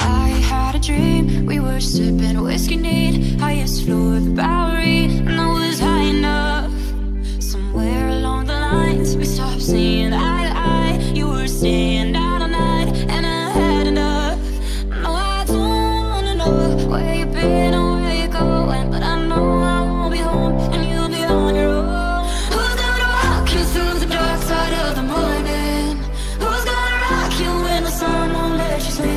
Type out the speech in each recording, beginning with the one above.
I had a dream, we were sipping whiskey neat, highest floor of the Bowery, and I was high enough. Somewhere along the lines, we stopped seeing eye to eye. You were staying out all night, and I had enough. No, I don't wanna know where you've been or where you're going, but I know I won't be home, and you'll be on your own. Who's gonna rock you through the dark side of the morning? Who's gonna rock you when the sun won't let you sleep?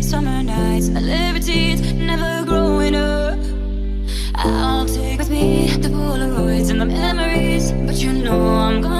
Summer nights and the libertines, never growing up. I'll take with me the Polaroids and the memories, but you know I'm gone.